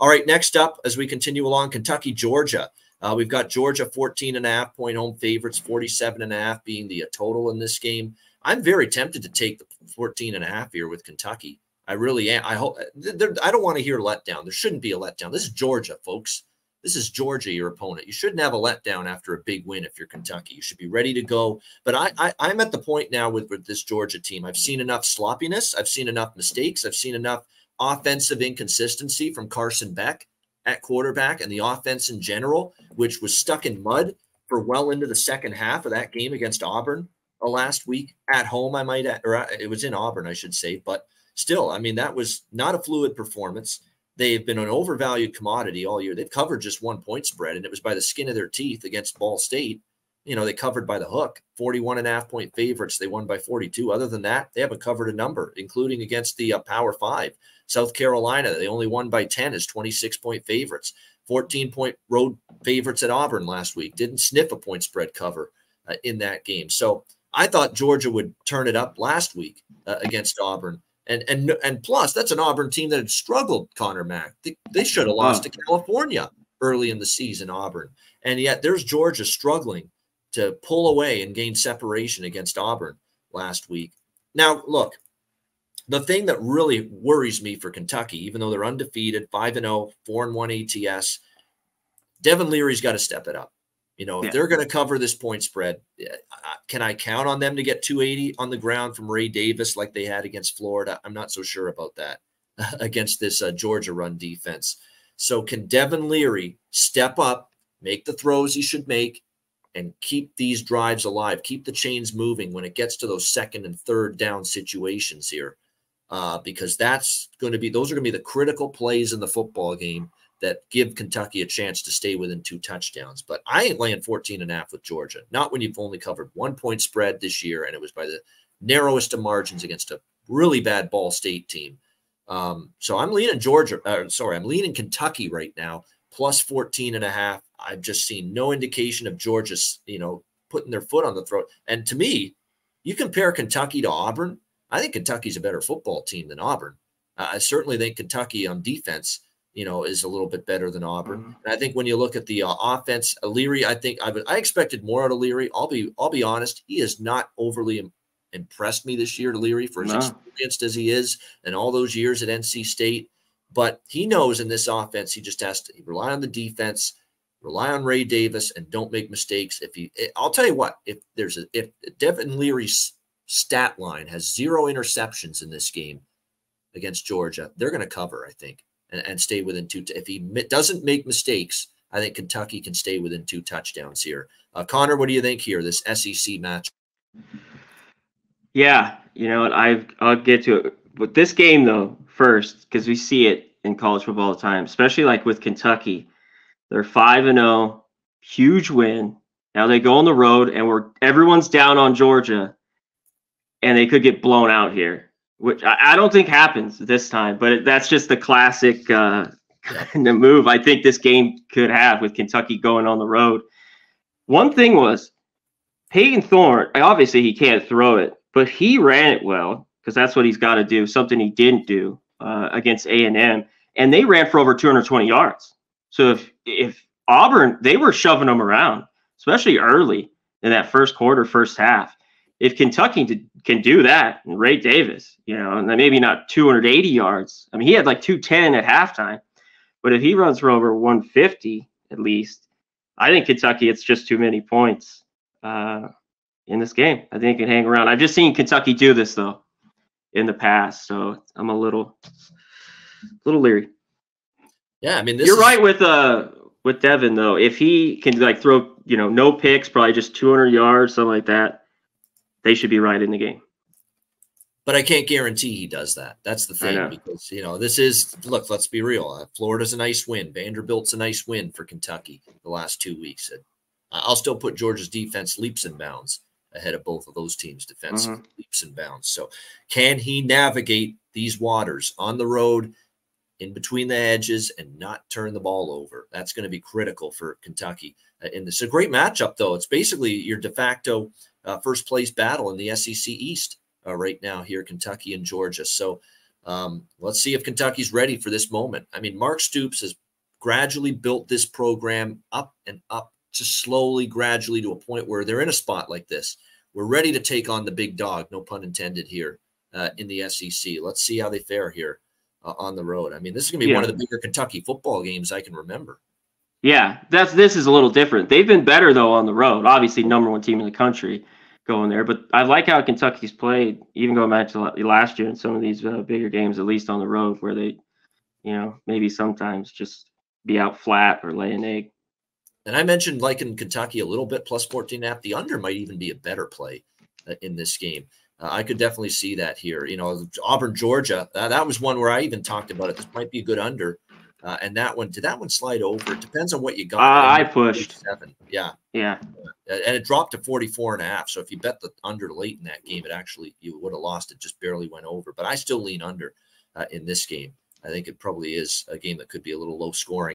All right, next up, as we continue along, Kentucky, Georgia. We've got Georgia 14.5 point home favorites, 47.5 being the total in this game. I'm very tempted to take the 14.5 here with Kentucky. I really am. I hope I don't want to hear letdown. There shouldn't be a letdown. This is Georgia, folks. This is Georgia, your opponent. You shouldn't have a letdown after a big win if you're Kentucky. You should be ready to go. But I'm at the point now with this Georgia team. I've seen enough sloppiness. I've seen enough mistakes. I've seen enough offensive inconsistency from Carson Beck at quarterback and the offense in general, which was stuck in mud for well into the second half of that game against Auburn last week at home. I might add, or it was in Auburn, I should say. But still, I mean, that was not a fluid performance. They've been an overvalued commodity all year. They've covered just 1 point spread, and it was by the skin of their teeth against Ball State. You know, they covered by the hook, 41.5 point favorites. They won by 42. Other than that, they haven't covered a number, including against the Power Five. South Carolina, they only won by 10 as 26 point favorites, 14 point road favorites at Auburn last week. Didn't sniff a point spread cover in that game. So I thought Georgia would turn it up last week against Auburn. And plus, that's an Auburn team that had struggled, Conner Mac. They should have lost to California early in the season, Auburn. And yet there's Georgia struggling to pull away and gain separation against Auburn last week. Now, look, the thing that really worries me for Kentucky, even though they're undefeated, 5-0, 4-1 ATS, Devin Leary's got to step it up. You know, if they're going to cover this point spread, can I count on them to get 280 on the ground from Ray Davis like they had against Florida? I'm not so sure about that against this Georgia run defense. So can Devin Leary step up, make the throws he should make, and keep these drives alive, keep the chains moving when it gets to those second and third down situations here? Because those are going to be the critical plays in the football game that give Kentucky a chance to stay within two touchdowns. But I ain't laying 14.5 with Georgia, not when you've only covered 1 point spread this year, and it was by the narrowest of margins against a really bad Ball State team. So I'm leaning I'm leaning Kentucky right now, plus 14.5. I've just seen no indication of Georgia, you know, putting their foot on the throat. And to me, you compare Kentucky to Auburn, I think Kentucky's a better football team than Auburn. I certainly think Kentucky on defense, you know, is a little bit better than Auburn. And I think when you look at the offense, Leary, I expected more out of Leary. I'll be honest, he has not overly impressed me this year, Leary, for as experienced as he is and all those years at NC State. But he knows in this offense, he just has to rely on the defense, rely on Ray Davis, and don't make mistakes. I'll tell you what, if Devin Leary's stat line has zero interceptions in this game against Georgia, they're going to cover, I think, and stay within two. If he doesn't make mistakes, I think Kentucky can stay within two touchdowns here. Connor, what do you think here, this SEC match? Yeah, you know, I'll get to it. But this game, though, first, because we see it in college football all the time, especially like with Kentucky. They're 5-0, huge win. Now they go on the road, and everyone's down on Georgia, and they could get blown out here, which I don't think happens this time. But that's just the classic kind of move I think this game could have with Kentucky going on the road. One thing was Payton Thorne, obviously he can't throw it, but he ran it well because that's what he's got to do, something he didn't do against A&M. And they ran for over 220 yards. So if Auburn, they were shoving them around, especially early in that first quarter, first half. If Kentucky can do that, and Ray Davis, you know, and then maybe not 280 yards. I mean, he had like 210 at halftime. But if he runs for over 150 at least, I think Kentucky, it's just too many points in this game. I think it can hang around. I've just seen Kentucky do this, though, in the past, so I'm a little leery. Yeah, I mean, you're right with Devin, though. If he can like throw, you know, no picks, probably just 200 yards, something like that, they should be right in the game. But I can't guarantee he does that. That's the thing, because, you know, this is, look, let's be real. Florida's a nice win. Vanderbilt's a nice win for Kentucky the last 2 weeks. And I'll still put Georgia's defense leaps and bounds ahead of both of those teams' defensive leaps and bounds. So can he navigate these waters on the road in between the edges and not turn the ball over? That's going to be critical for Kentucky in this. It's a great matchup, though. It's basically your de facto first place battle in the SEC East right now here, Kentucky and Georgia. So Let's see if Kentucky's ready for this moment. I mean, Mark Stoops has gradually built this program up and up to slowly, gradually to a point where they're in a spot like this. We're ready to take on the big dog, no pun intended here, in the SEC. Let's see how they fare here on the road. I mean, this is going to be one of the bigger Kentucky football games I can remember. Yeah, this is a little different. They've been better, though, on the road. Obviously, #1 team in the country going there. But I like how Kentucky's played, even going back to last year in some of these bigger games, at least on the road, where they, you know, maybe sometimes just be out flat or lay an egg. And I mentioned liking Kentucky a little bit, +14.5. The under might even be a better play in this game. I could definitely see that here. You know, Auburn, Georgia, that was one where I even talked about it. This might be a good under. And that one, did that one slide over? It depends on what you got. I pushed. #7. Yeah. Yeah. And it dropped to 44.5. So if you bet the under late in that game, it actually, you would have lost. It just barely went over. But I still lean under in this game. I think it probably is a game that could be a little low scoring.